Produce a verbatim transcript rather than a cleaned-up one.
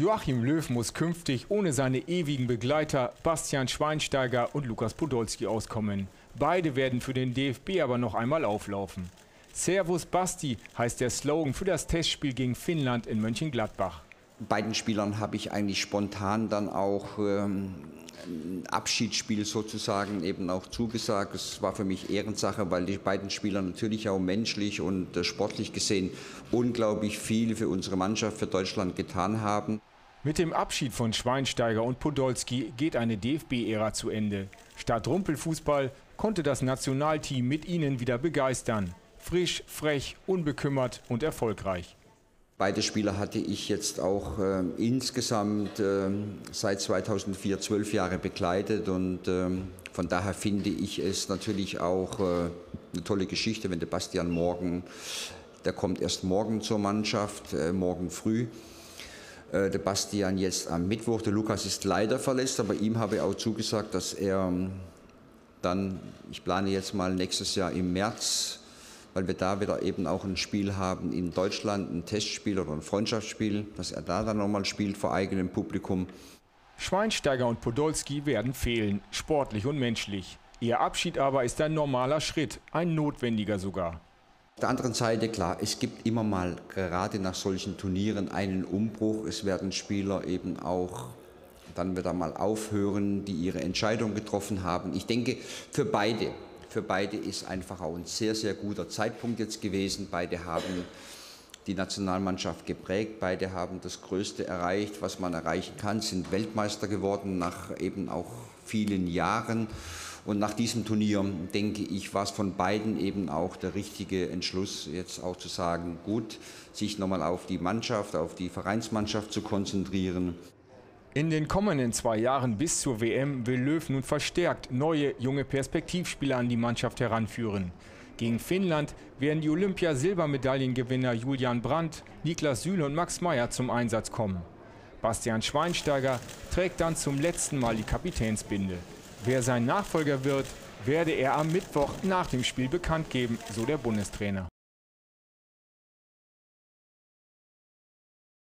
Joachim Löw muss künftig ohne seine ewigen Begleiter Bastian Schweinsteiger und Lukas Podolski auskommen. Beide werden für den D F B aber noch einmal auflaufen. Servus Basti heißt der Slogan für das Testspiel gegen Finnland in Mönchengladbach. Beiden Spielern habe ich eigentlich spontan dann auch ähm, ein Abschiedsspiel sozusagen eben auch zugesagt. Es war für mich Ehrensache, weil die beiden Spieler natürlich auch menschlich und äh, sportlich gesehen unglaublich viel für unsere Mannschaft, für Deutschland getan haben. Mit dem Abschied von Schweinsteiger und Podolski geht eine D F B-Ära zu Ende. Statt Rumpelfußball konnte das Nationalteam mit ihnen wieder begeistern. Frisch, frech, unbekümmert und erfolgreich. Beide Spieler hatte ich jetzt auch äh, insgesamt äh, seit zweitausendvier zwölf Jahre begleitet und äh, von daher finde ich es natürlich auch äh, eine tolle Geschichte, wenn der Bastian morgen, der kommt erst morgen zur Mannschaft, äh, morgen früh, äh, der Bastian jetzt am Mittwoch, der Lukas ist leider verletzt, aber ihm habe ich auch zugesagt, dass er dann, ich plane jetzt mal nächstes Jahr im März, weil wir da wieder eben auch ein Spiel haben in Deutschland, ein Testspiel oder ein Freundschaftsspiel, dass er da dann nochmal spielt vor eigenem Publikum. Schweinsteiger und Podolski werden fehlen, sportlich und menschlich. Ihr Abschied aber ist ein normaler Schritt, ein notwendiger sogar. Auf der anderen Seite, klar, es gibt immer mal gerade nach solchen Turnieren einen Umbruch. Es werden Spieler eben auch dann wieder mal aufhören, die ihre Entscheidung getroffen haben. Ich denke, für beide. Für beide ist einfach auch ein sehr, sehr guter Zeitpunkt jetzt gewesen. Beide haben die Nationalmannschaft geprägt, beide haben das Größte erreicht, was man erreichen kann, sind Weltmeister geworden nach eben auch vielen Jahren. Und nach diesem Turnier, denke ich, war es von beiden eben auch der richtige Entschluss, jetzt auch zu sagen, gut, sich nochmal auf die Mannschaft, auf die Vereinsmannschaft zu konzentrieren. In den kommenden zwei Jahren bis zur W M will Löw nun verstärkt neue, junge Perspektivspieler an die Mannschaft heranführen. Gegen Finnland werden die Olympia-Silbermedaillengewinner Julian Brandt, Niklas Süle und Max Meyer zum Einsatz kommen. Bastian Schweinsteiger trägt dann zum letzten Mal die Kapitänsbinde. Wer sein Nachfolger wird, werde er am Mittwoch nach dem Spiel bekannt geben, so der Bundestrainer.